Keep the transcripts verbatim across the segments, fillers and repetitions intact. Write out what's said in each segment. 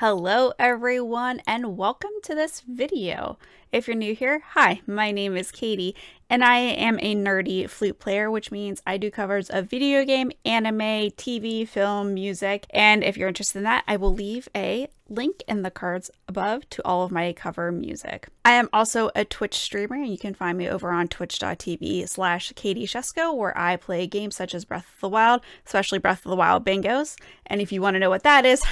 Hello everyone and welcome to this video. If you're new here, hi, my name is Katie and I am a nerdy flute player, which means I do covers of video game, anime, T V, film, music, and if you're interested in that, I will leave a link in the cards above to all of my cover music. I am also a Twitch streamer and you can find me over on twitch dot t v slash Katie Shesko where I play games such as Breath of the Wild, especially Breath of the Wild Bingos, and if you want to know what that is,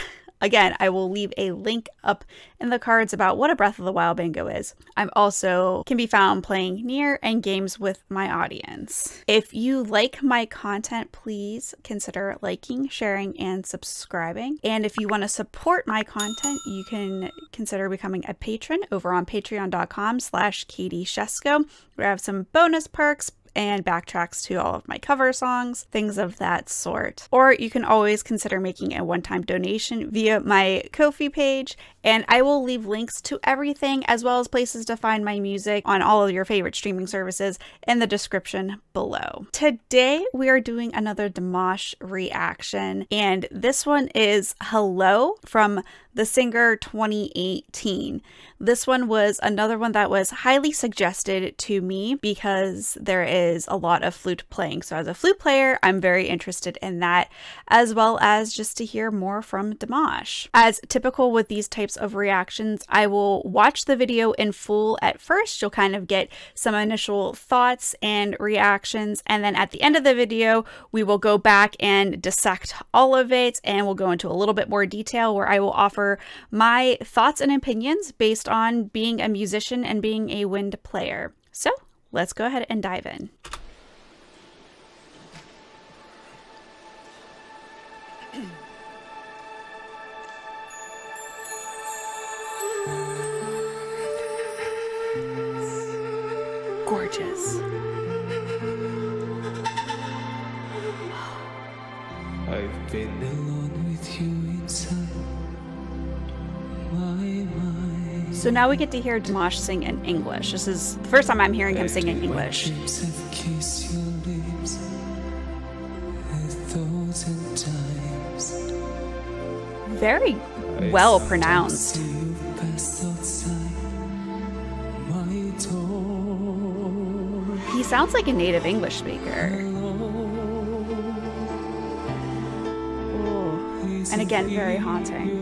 again, I will leave a link up in the cards about what a Breath of the Wild bingo is. I'm also can be found playing Nier and games with my audience. If you like my content, please consider liking, sharing, and subscribing. And if you want to support my content, you can consider becoming a patron over on patreon dot com slash Katie Shesko, where I have some bonus perks and backtracks to all of my cover songs, things of that sort. Or you can always consider making a one-time donation via my Ko-fi page, and I will leave links to everything as well as places to find my music on all of your favorite streaming services in the description below. Today we are doing another Dimash reaction, and this one is Hello from The Singer twenty eighteen. This one was another one that was highly suggested to me because there is a lot of flute playing. So as a flute player, I'm very interested in that, as well as just to hear more from Dimash. As typical with these types of reactions, I will watch the video in full at first. You'll kind of get some initial thoughts and reactions, and then at the end of the video, we will go back and dissect all of it, and we'll go into a little bit more detail where I will offer my thoughts and opinions based on being a musician and being a wind player. So let's go ahead and dive in. Gorgeous. I've been alone with you inside. So now we get to hear Dimash sing in English. This is the first time I'm hearing him sing in English. Very well pronounced. He sounds like a native English speaker. Ooh. And again, very haunting.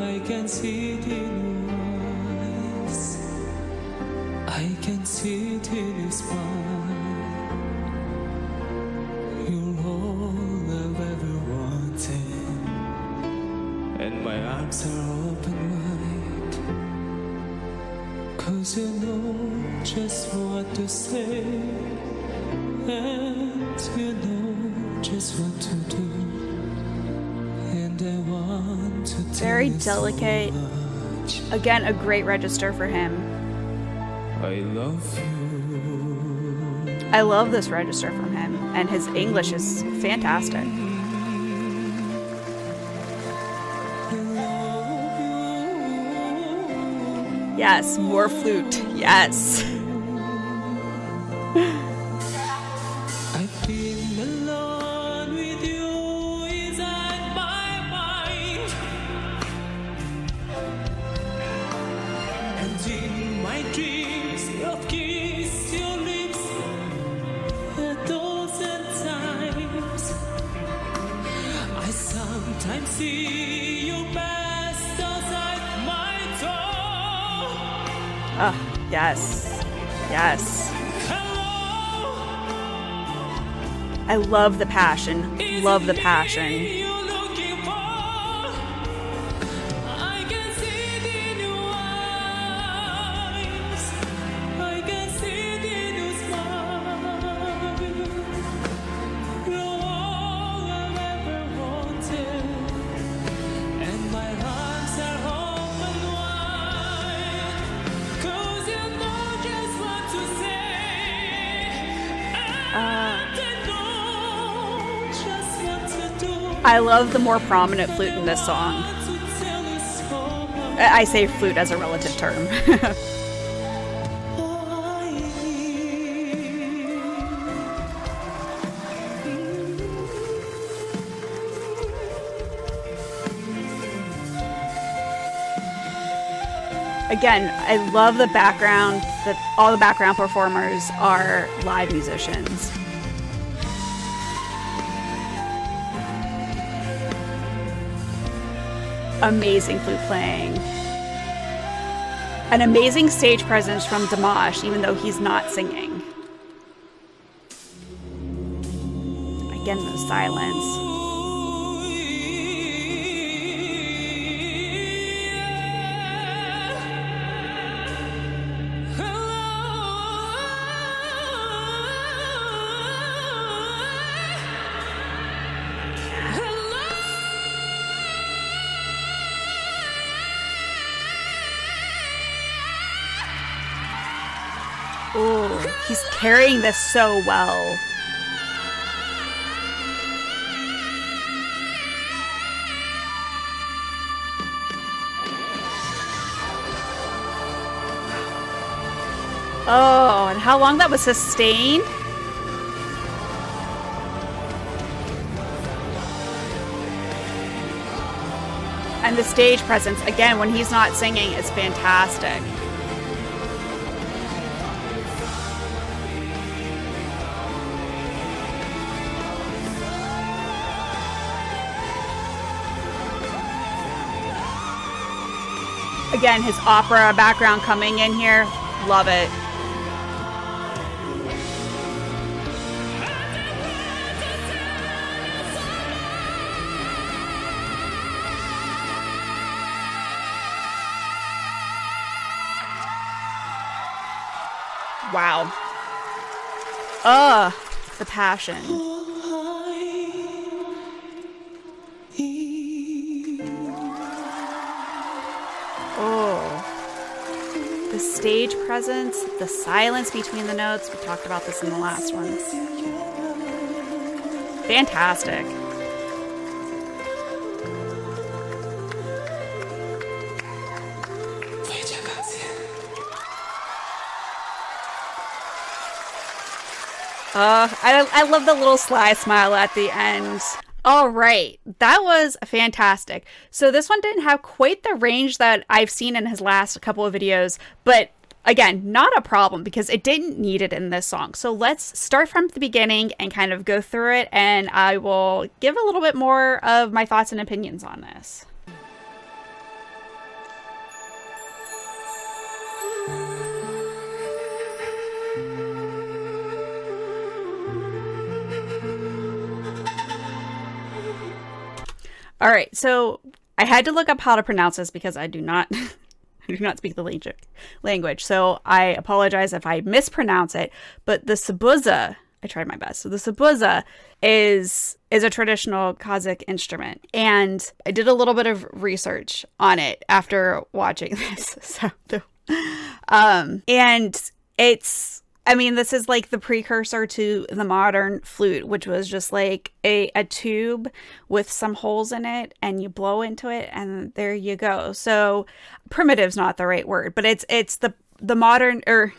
I can see it in your eyes. I can see it in your smile. You're all I've ever wanted, and my arms are open wide. Cause you know just what to say, and you know just what to do. Very delicate. Again, a great register for him. I love you. I love this register from him, and his English is fantastic. Yes, more flute. Yes. Oh, yes. Yes. I love the passion. Love the passion. I love the more prominent flute in this song. I say flute as a relative term. Again, I love the background, that all the background performers are live musicians. Amazing flute playing. An amazing stage presence from Dimash, even though he's not singing. Again, the silence. He's carrying this so well. Oh, and how long that was sustained? And the stage presence, again, when he's not singing, is fantastic. Again, his opera background coming in here. Love it. Wow. Ugh, the passion. The stage presence, the silence between the notes. We talked about this in the last one. Fantastic. Uh, I, I love the little sly smile at the end. All right, that was fantastic. So this one didn't have quite the range that I've seen in his last couple of videos, but again, not a problem because it didn't need it in this song. So let's start from the beginning and kind of go through it, and I will give a little bit more of my thoughts and opinions on this. All right, so I had to look up how to pronounce this because I do not, I do not speak the language. So I apologize if I mispronounce it. But the sybyzgy, I tried my best. So the sybyzgy is is a traditional Kazakh instrument, and I did a little bit of research on it after watching this. So, um, and it's. I mean, this is like the precursor to the modern flute, which was just like a, a tube with some holes in it, and you blow into it and there you go. So primitive's not the right word, but it's it's the the modern or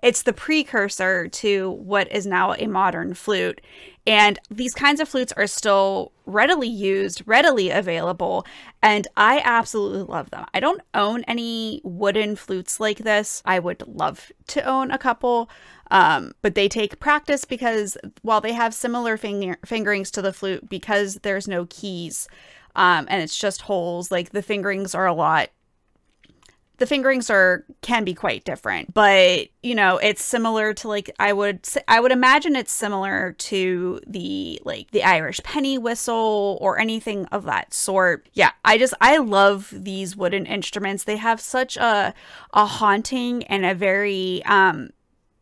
it's the precursor to what is now a modern flute. And these kinds of flutes are still readily used, readily available, and I absolutely love them. I don't own any wooden flutes like this. I would love to own a couple, um, but they take practice because while they have similar finger fingerings to the flute, because there's no keys um, and it's just holes, like the fingerings are a lot The fingerings are can be quite different, but you know, it's similar to like I would I would imagine it's similar to the like the Irish penny whistle or anything of that sort. Yeah, I just I love these wooden instruments. They have such a a haunting and a very um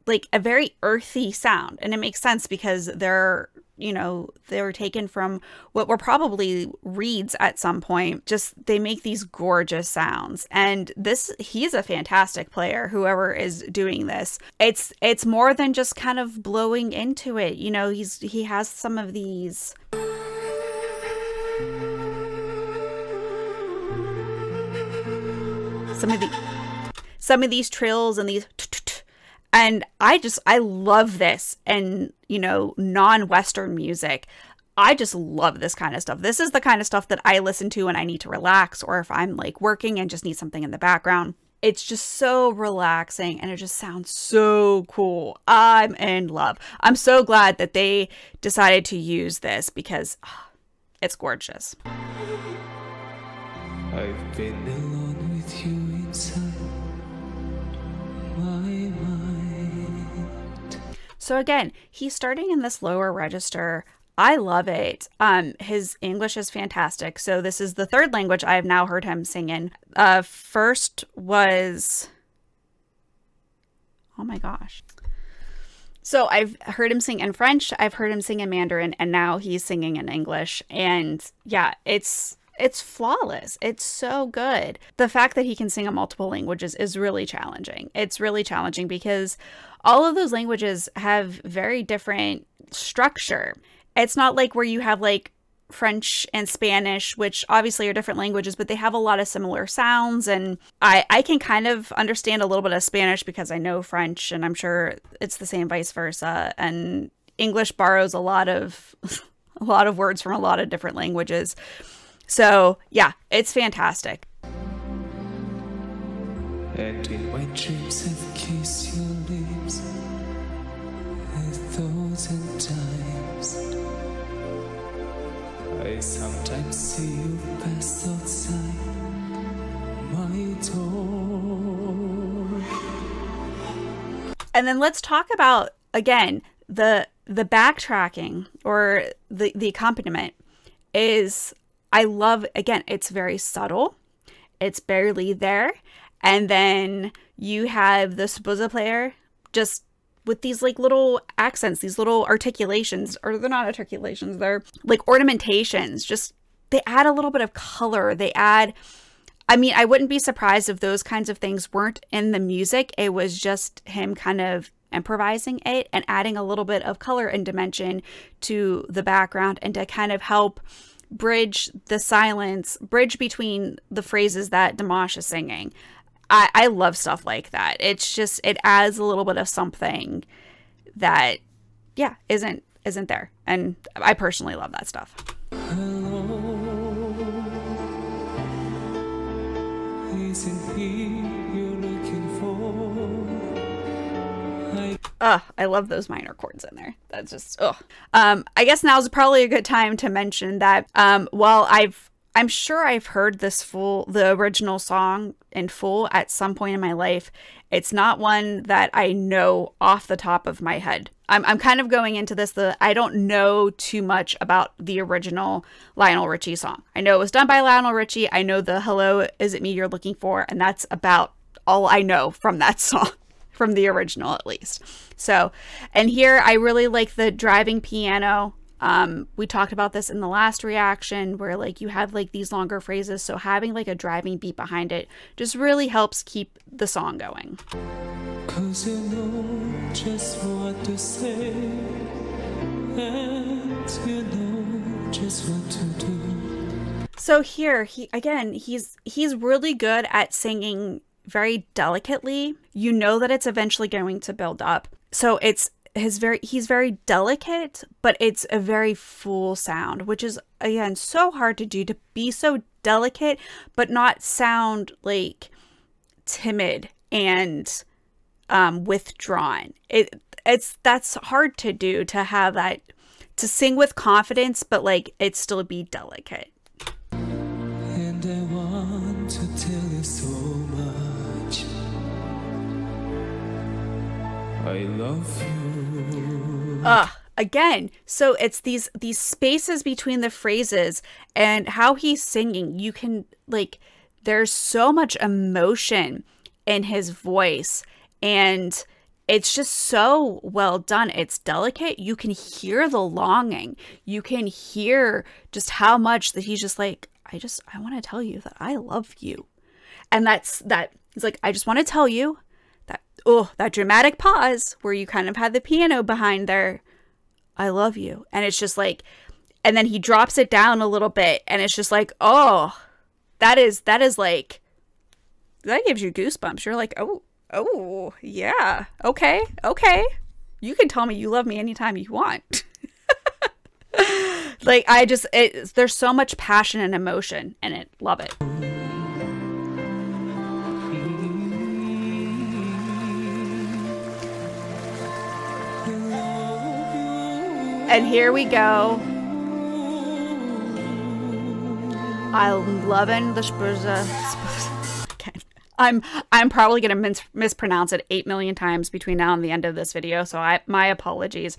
like a very earthy sound, and it makes sense because they're you know, they were taken from what were probably reeds at some point. Just, they make these gorgeous sounds. And this, he's a fantastic player, whoever is doing this. It's, it's more than just kind of blowing into it. You know, he's, he has some of these. Some of the, some of these trills and these. And I just, I love this and, you know, non-Western music. I just love this kind of stuff. This is the kind of stuff that I listen to when I need to relax, or if I'm like working and just need something in the background. It's just so relaxing and it just sounds so cool. I'm in love. I'm so glad that they decided to use this because oh, it's gorgeous. I've been alone with you inside my mind. So again, he's starting in this lower register. I love it. Um, his English is fantastic. So this is the third language I have now heard him sing in. Uh, first was, oh my gosh. So I've heard him sing in French. I've heard him sing in Mandarin, and now he's singing in English. And yeah, it's, it's flawless. It's so good. The fact that he can sing in multiple languages is really challenging. It's really challenging because all of those languages have very different structure. It's not like where you have like French and Spanish, which obviously are different languages, but they have a lot of similar sounds. And I, I can kind of understand a little bit of Spanish because I know French, and I'm sure it's the same vice versa. And English borrows a lot of, a lot of words from a lot of different languages. So yeah, it's fantastic. And in my dreams I've kissed your lips a thousand times. I sometimes see you pass outside my door. And then let's talk about, again, the the backtracking or the, the accompaniment is, I love, again, it's very subtle. It's barely there. And then you have the sybyzgy player just with these like little accents, these little articulations, or they're not articulations, they're like ornamentations. Just, they add a little bit of color. They add, I mean, I wouldn't be surprised if those kinds of things weren't in the music. It was just him kind of improvising it and adding a little bit of color and dimension to the background, and to kind of help bridge the silence, bridge between the phrases that Dimash is singing. I, I love stuff like that. It's just, it adds a little bit of something that, yeah, isn't, isn't there. And I personally love that stuff. Hello, isn't he you're looking for? I Ugh, I love those minor chords in there. That's just, ugh. Um, I guess now's probably a good time to mention that um, while I've, I'm sure I've heard this full, the original song in full at some point in my life, it's not one that I know off the top of my head. I'm, I'm kind of going into this, the, I don't know too much about the original Lionel Richie song. I know it was done by Lionel Richie. I know the hello, is it me you're looking for? And that's about all I know from that song, from the original at least. So, and here I really like the driving piano. Um, we talked about this in the last reaction where like you have like these longer phrases. So having like a driving beat behind it just really helps keep the song going. 'Cause you know just what to say, and you know just what to do. So here he, again, he's, he's really good at singing very delicately. You know that it's eventually going to build up. So it's, His very he's very delicate, but it's a very full sound, which is again so hard to do, to be so delicate but not sound like timid and um withdrawn. It it's that's hard to do, to have that, to sing with confidence but like it still be delicate. And I want to tell you so much. I love you. Uh, again, so it's these these spaces between the phrases and how he's singing. You can, like, there's so much emotion in his voice, and it's just so well done. It's delicate. You can hear the longing. You can hear just how much that he's just like, I just, I want to tell you that I love you. And that's that. He's like, I just want to tell you. That, oh, that dramatic pause where you kind of had the piano behind there. I love you. And it's just like, and then he drops it down a little bit, and it's just like, oh, that is, that is like, that gives you goosebumps. You're like, oh, oh yeah. Okay. Okay. You can tell me you love me anytime you want. Like, I just, it, there's so much passion and emotion in it. Love it. And here we go. I'm loving the spruza. I'm I'm probably gonna mis mispronounce it eight million times between now and the end of this video, so I my apologies.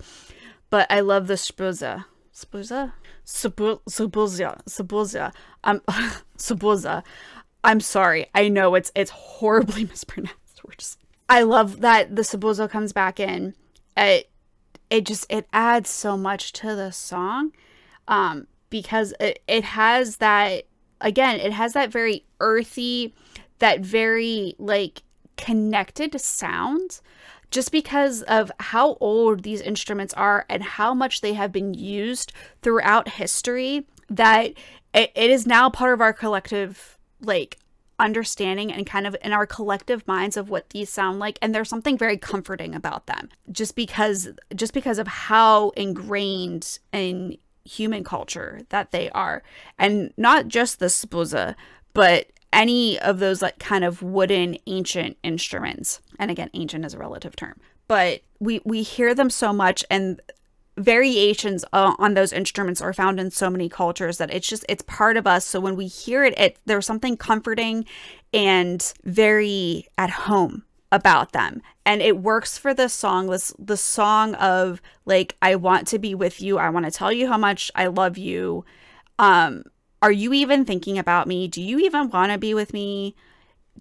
But I love the spruza. Spruza? Spruza. Spruza. Um, spruza. I'm sorry. I know it's it's horribly mispronounced. We're just. I love that the spruza comes back in. It, it just it adds so much to the song, um because it, it has that, again, it has that very earthy, that very like connected sound, just because of how old these instruments are and how much they have been used throughout history, that it, it is now part of our collective like understanding and kind of in our collective minds of what these sound like. And there's something very comforting about them, just because just because of how ingrained in human culture that they are. And not just the spruza, but any of those like kind of wooden ancient instruments. And again, ancient is a relative term, but we we hear them so much, and variations uh, on those instruments are found in so many cultures that it's just, it's part of us. So when we hear it, it there's something comforting and very at home about them. And it works for this song, this the song of like, I want to be with you, I want to tell you how much I love you, um are you even thinking about me, do you even want to be with me?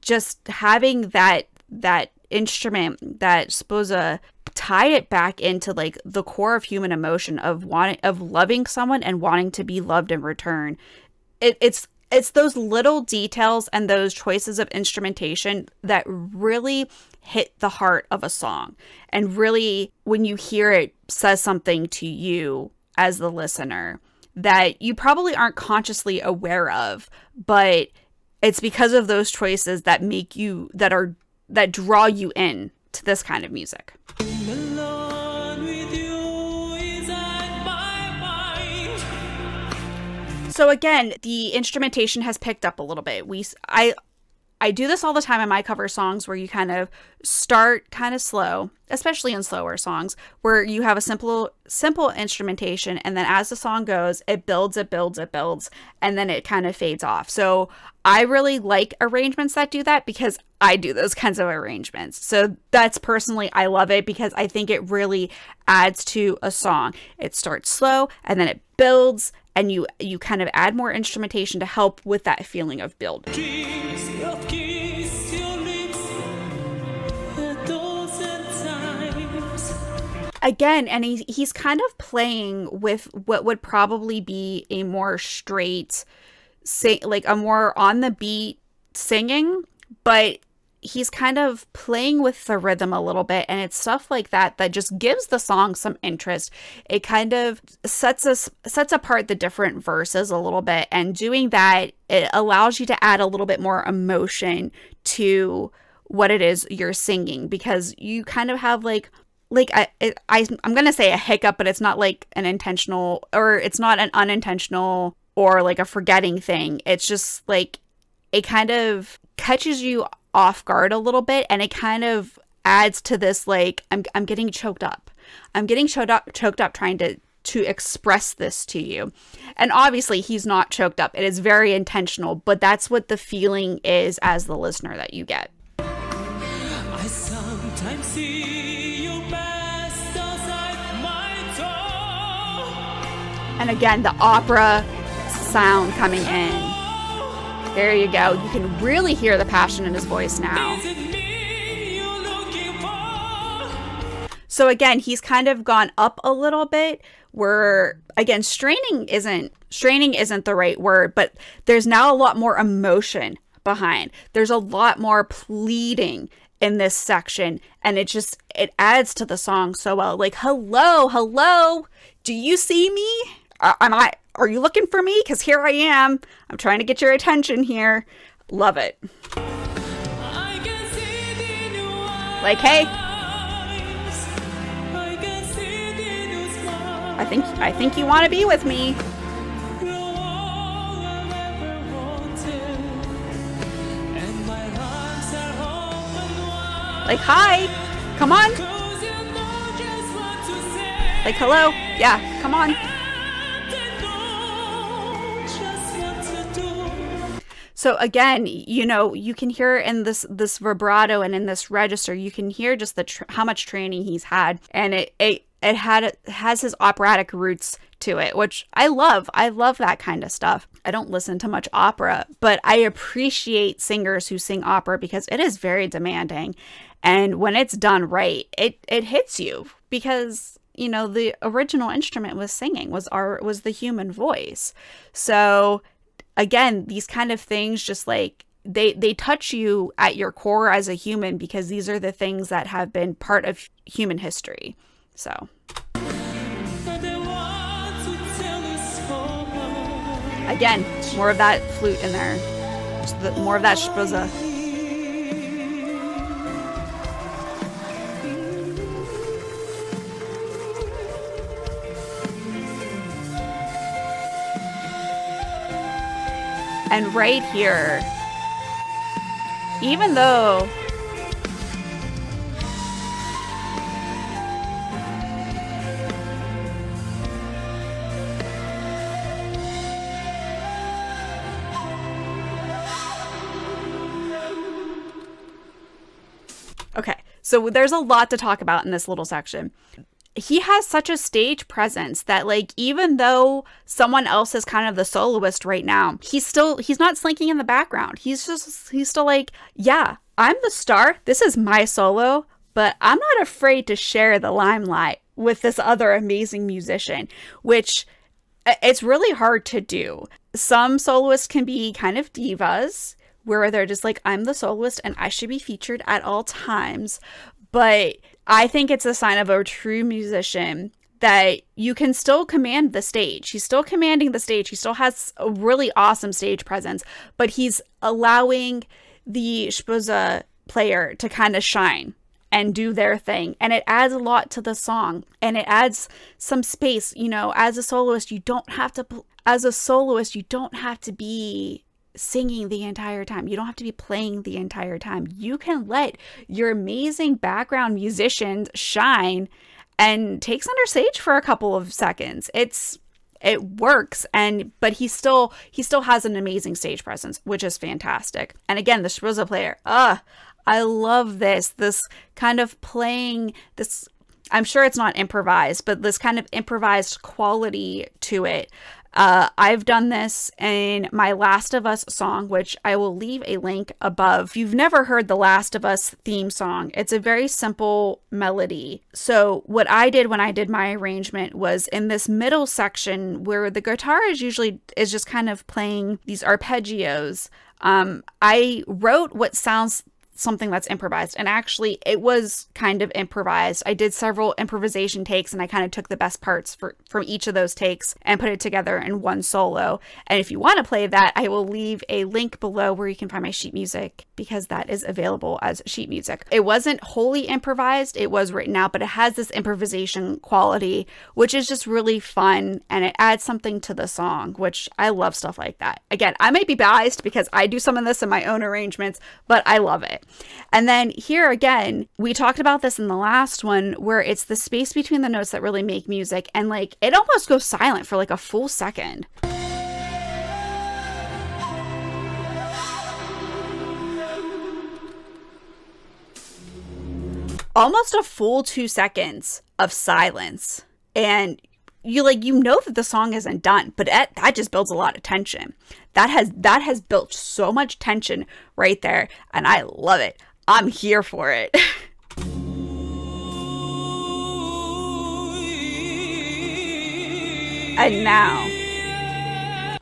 Just having that that instrument, that spruza, tie it back into like the core of human emotion of wanting, of loving someone and wanting to be loved in return. It, it's it's those little details and those choices of instrumentation that really hit the heart of a song, and really, when you hear it, says something to you as the listener that you probably aren't consciously aware of, but it's because of those choices that make you, that are that draw you in to this kind of music. So again, the instrumentation has picked up a little bit. We, I, I do this all the time in my cover songs, where you kind of start kind of slow, especially in slower songs, where you have a simple, simple instrumentation, and then as the song goes, it builds, it builds, it builds, and then it kind of fades off. So I really like arrangements that do that, because I do those kinds of arrangements. So that's personally, I love it, because I think it really adds to a song. It starts slow and then it builds, and you you kind of add more instrumentation to help with that feeling of build. Kiss, kiss your lips a thousand times. Again, and he, he's kind of playing with what would probably be a more straight, sing, like a more on the beat singing, but he's kind of playing with the rhythm a little bit, and it's stuff like that that just gives the song some interest. It kind of sets us sets apart the different verses a little bit, and doing that, it allows you to add a little bit more emotion to what it is you're singing, because you kind of have like like I, I I'm gonna say a hiccup, but it's not like an intentional, or it's not an unintentional or like a forgetting thing. It's just like it kind of catches you off guard a little bit, and it kind of adds to this like, I'm, I'm getting choked up. I'm getting choked up, choked up trying to, to express this to you. And obviously he's not choked up. It is very intentional, but that's what the feeling is as the listener that you get. I sometimes see you pass outside my door. And again, the opera sound coming in. There you go. You can really hear the passion in his voice now. So again, he's kind of gone up a little bit, where again, straining isn't straining isn't the right word, but there's now a lot more emotion behind. There's a lot more pleading in this section, and it just it adds to the song so well. Like, hello, hello, do you see me? Am I Are you looking for me? Because here I am. I'm trying to get your attention here. Love it. I can see the new eyes. Like, hey. I, can see the new I think I think you want to be with me. Like, hi! Come on! Like, hello? Yeah, come on. So again, you know, you can hear in this this vibrato and in this register, you can hear just the tr how much training he's had, and it it it had it has his operatic roots to it, which I love. I love that kind of stuff. I don't listen to much opera, but I appreciate singers who sing opera because it is very demanding, and when it's done right, it it hits you because, you know, the original instrument was singing was our was the human voice. So again, these kind of things just like they they touch you at your core as a human because these are the things that have been part of human history. So again, more of that flute in there, just the, more of that shpoza. And right here, even though okay, so there's a lot to talk about in this little section. He has such a stage presence that, like, even though someone else is kind of the soloist right now, he's still, he's not slinking in the background. He's just, he's still like, yeah, I'm the star. This is my solo, but I'm not afraid to share the limelight with this other amazing musician, which it's really hard to do. Some soloists can be kind of divas where they're just like, I'm the soloist and I should be featured at all times. But I think it's a sign of a true musician that you can still command the stage. He's still commanding the stage. He still has a really awesome stage presence, but he's allowing the shpoza player to kind of shine and do their thing. And it adds a lot to the song, and it adds some space. You know, as a soloist, you don't have to, as a soloist, you don't have to be singing the entire time. You don't have to be playing the entire time. You can let your amazing background musicians shine and take center stage for a couple of seconds. It's it works, and but he still he still has an amazing stage presence, which is fantastic. And again, the shpoza player, ah, I love this this kind of playing this. I'm sure it's not improvised, but this kind of improvised quality to it. Uh, I've done this in my Last of Us song, which I will leave a link above. If you've never heard the Last of Us theme song, it's a very simple melody. So what I did when I did my arrangement was in this middle section where the guitar is usually is just kind of playing these arpeggios. Um, I wrote what sounds something that's improvised, and actually it was kind of improvised. I did several improvisation takes, and I kind of took the best parts for, from each of those takes and put it together in one solo. And if you want to play that, I will leave a link below where you can find my sheet music, because that is available as sheet music. It wasn't wholly improvised, it was written out, but it has this improvisation quality, which is just really fun, and it adds something to the song, which I love stuff like that. Again, I may be biased because I do some of this in my own arrangements, but I love it. And then here again, we talked about this in the last one, where it's the space between the notes that really make music, and like it almost goes silent for like a full second. Almost a full two seconds of silence. And you like, you know that the song isn't done, but that, that just builds a lot of tension. That has, that has built so much tension right there, and I love it. I'm here for it. And now,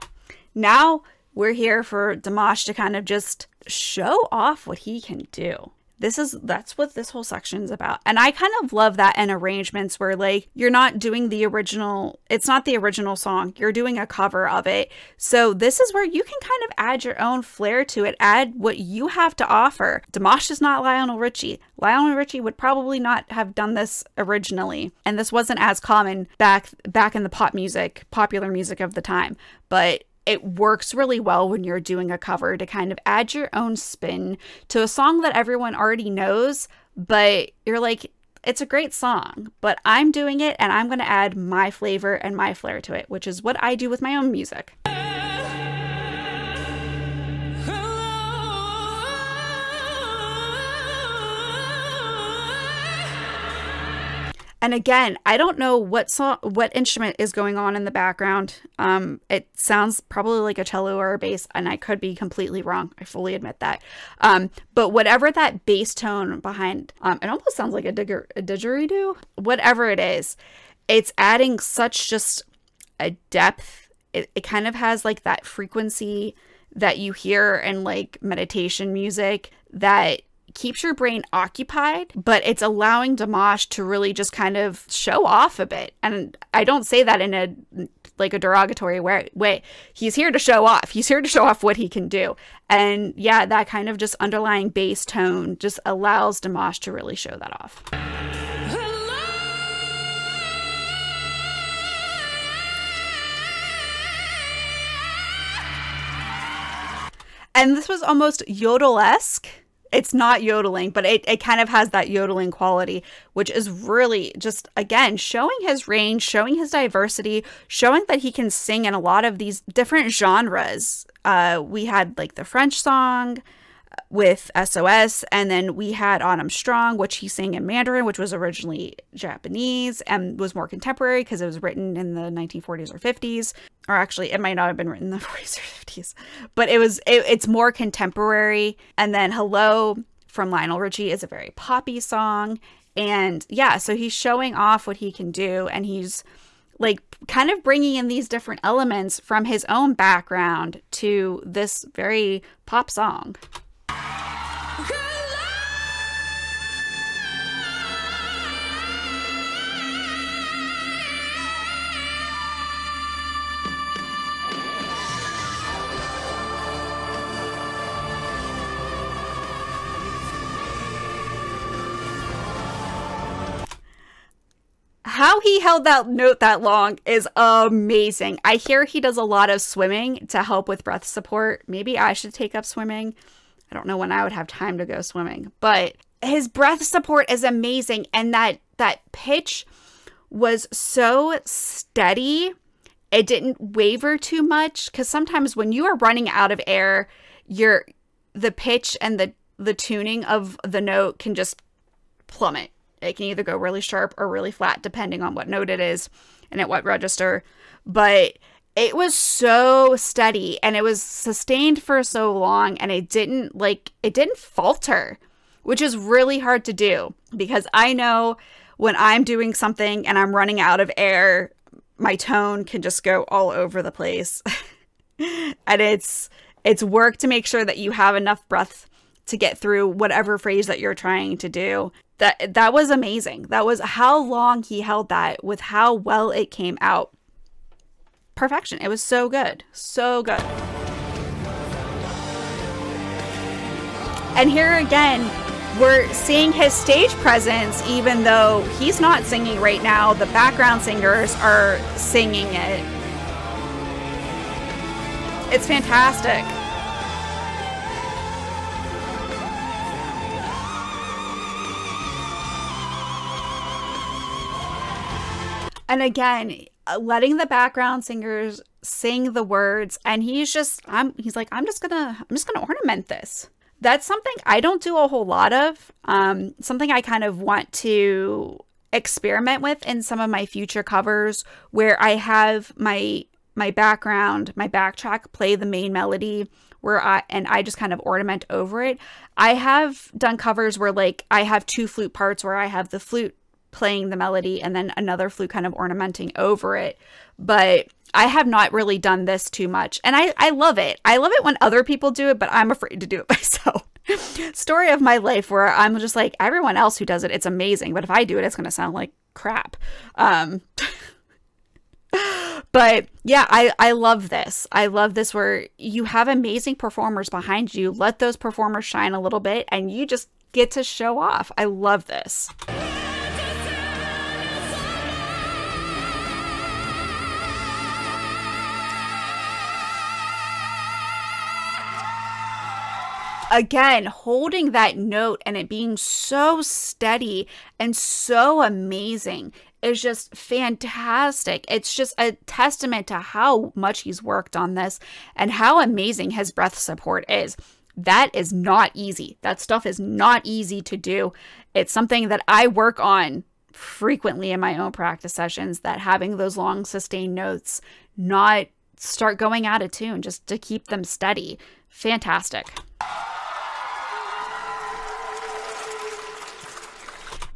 now we're here for Dimash to kind of just show off what he can do. This is, that's what this whole section's about. And I kind of love that in arrangements where like, you're not doing the original, it's not the original song, you're doing a cover of it. So this is where you can kind of add your own flair to it, add what you have to offer. Dimash is not Lionel Richie. Lionel Richie would probably not have done this originally. And this wasn't as common back, back in the pop music, popular music of the time, but it works really well when you're doing a cover to kind of add your own spin to a song that everyone already knows, but you're like, it's a great song, but I'm doing it and I'm going to add my flavor and my flair to it, which is what I do with my own music. And again, I don't know what song, what instrument is going on in the background. Um, it sounds probably like a cello or a bass, and I could be completely wrong. I fully admit that. Um, but whatever that bass tone behind, um, it almost sounds like a, digger, a didgeridoo. Whatever it is, it's adding such just a depth. It, it kind of has like that frequency that you hear in like meditation music that keeps your brain occupied, but it's allowing Dimash to really just kind of show off a bit. And I don't say that in a like a derogatory way. He's here to show off. He's here to show off what he can do. And yeah, that kind of just underlying bass tone just allows Dimash to really show that off. And this was almost yodel-esque. It's not yodeling, but it, it kind of has that yodeling quality, which is really just, again, showing his range, showing his diversity, showing that he can sing in a lot of these different genres. Uh, we had like the French song with S O S, and then we had Autumn Strong, which he sang in Mandarin, which was originally Japanese and was more contemporary because it was written in the nineteen forties or fifties. Or actually, it might not have been written in the forties or fifties, but it was, it, it's more contemporary. And then Hello from Lionel Richie is a very poppy song. And yeah, so he's showing off what he can do. And he's like kind of bringing in these different elements from his own background to this very pop song. How he held that note that long is amazing. I hear he does a lot of swimming to help with breath support. Maybe I should take up swimming. I don't know when I would have time to go swimming, but his breath support is amazing. And that, that pitch was so steady. It didn't waver too much, because sometimes when you are running out of air, your, the pitch and the, the tuning of the note can just plummet. It can either go really sharp or really flat, depending on what note it is and at what register. But it was so steady and it was sustained for so long, and it didn't like, it didn't falter, which is really hard to do, because I know when I'm doing something and I'm running out of air, my tone can just go all over the place. And it's, it's work to make sure that you have enough breath to get through whatever phrase that you're trying to do. That, that was amazing. That was how long he held that with how well it came out. Perfection. It was so good. So good. And here again, we're seeing his stage presence, even though he's not singing right now. The background singers are singing it. It's fantastic. And again, letting the background singers sing the words, and he's just, I'm, he's like, I'm just gonna, I'm just gonna ornament this. That's something I don't do a whole lot of. Um, something I kind of want to experiment with in some of my future covers, where I have my my background, my backtrack play the main melody, where I and I just kind of ornament over it. I have done covers where like I have two flute parts where I have the flute playing the melody and then another flute kind of ornamenting over it. But I have not really done this too much. And I, I love it. I love it when other people do it, but I'm afraid to do it myself. Story of my life, where I'm just like, everyone else who does it, it's amazing. But if I do it, it's going to sound like crap. Um, but yeah, I, I love this. I love this, where you have amazing performers behind you. Let those performers shine a little bit and you just get to show off. I love this. again, holding that note and it being so steady and so amazing is just fantastic. It's just a testament to how much he's worked on this and how amazing his breath support is. That is not easy. That stuff is not easy to do. It's something that I work on frequently in my own practice sessions, that having those long sustained notes not start going out of tune, just to keep them steady. Fantastic.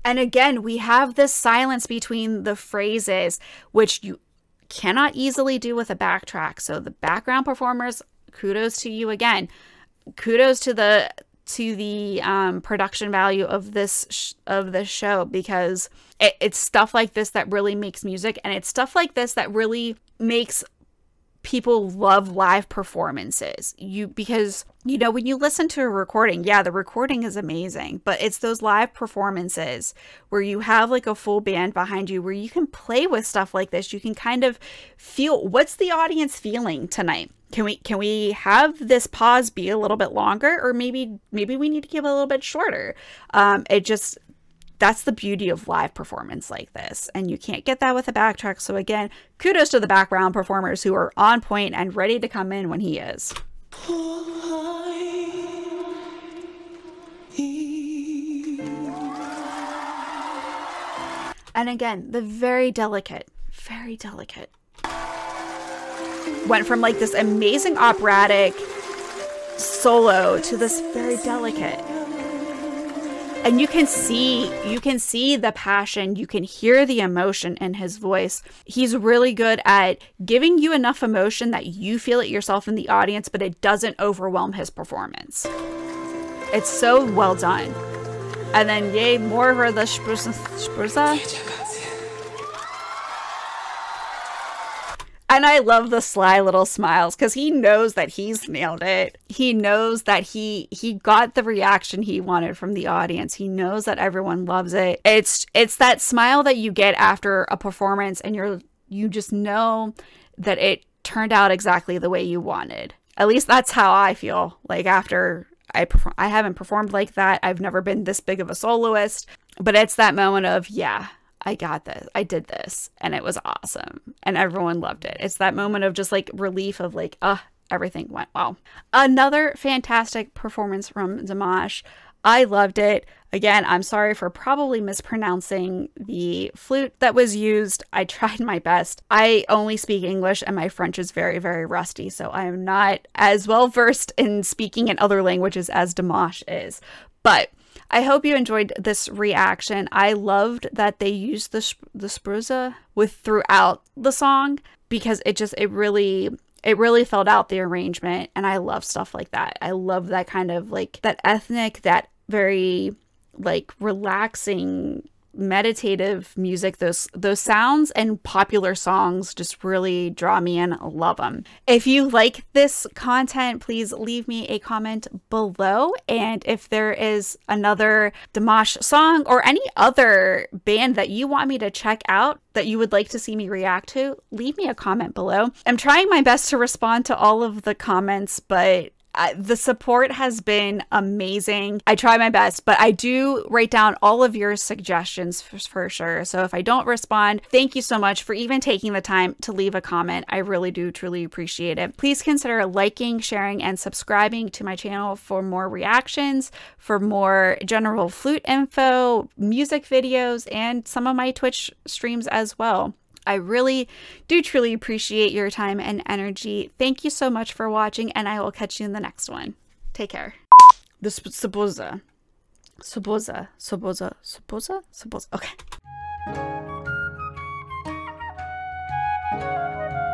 And again, we have this silence between the phrases, which you cannot easily do with a backtrack. So the background performers, kudos to you again. Kudos to the to the um, production value of this sh of this show, because it, it's stuff like this that really makes music, and it's stuff like this that really makes people love live performances. You because you know, when you listen to a recording, yeah, the recording is amazing, but it's those live performances where you have like a full band behind you, where you can play with stuff like this. You can kind of feel, what's the audience feeling tonight? Can we can we have this pause be a little bit longer, or maybe maybe we need to keep it a little bit shorter? Um, it just, that's the beauty of live performance like this, and you can't get that with a backtrack. So again, kudos to the background performers who are on point and ready to come in when he is. And again, the very delicate, very delicate. Went from like this amazing operatic solo to this very delicate. And you can see, you can see the passion, you can hear the emotion in his voice. He's really good at giving you enough emotion that you feel it yourself in the audience, but it doesn't overwhelm his performance. It's so well done. And then, yay, more for the spruza. And I love the sly little smiles, because he knows that he's nailed it. He knows that he he got the reaction he wanted from the audience. He knows that everyone loves it. It's it's that smile that you get after a performance, and you're you just know that it turned out exactly the way you wanted. At least that's how I feel. Like after I I haven't performed like that. I've never been this big of a soloist, but it's that moment of, yeah, I got this. I did this, and it was awesome, and everyone loved it. It's that moment of just like relief of like, uh everything went well. Another fantastic performance from Dimash. I loved it. Again, I'm sorry for probably mispronouncing the flute that was used. I tried my best. I only speak English, and my French is very, very rusty, so I am not as well versed in speaking in other languages as Dimash is. But I hope you enjoyed this reaction. I loved that they used the, the spruza with throughout the song, because it just, it really... It really filled out the arrangement, and I love stuff like that. I love that kind of like that ethnic, that very like relaxing, meditative music. Those those sounds and popular songs just really draw me in. I love them. If you like this content, please leave me a comment below. And if there is another Dimash song or any other band that you want me to check out, that you would like to see me react to, leave me a comment below. I'm trying my best to respond to all of the comments, but uh, the support has been amazing. I try my best, but I do write down all of your suggestions for, for sure. So if I don't respond, thank you so much for even taking the time to leave a comment. I really do truly appreciate it. Please consider liking, sharing, and subscribing to my channel for more reactions, for more general flute info, music videos, and some of my Twitch streams as well. As well. I really do truly appreciate your time and energy. Thank you so much for watching, and I will catch you in the next one. Take care. The sybyzgy. Sybyzgy. Sybyzgy. Sybyzgy. Sybyzgy. Okay.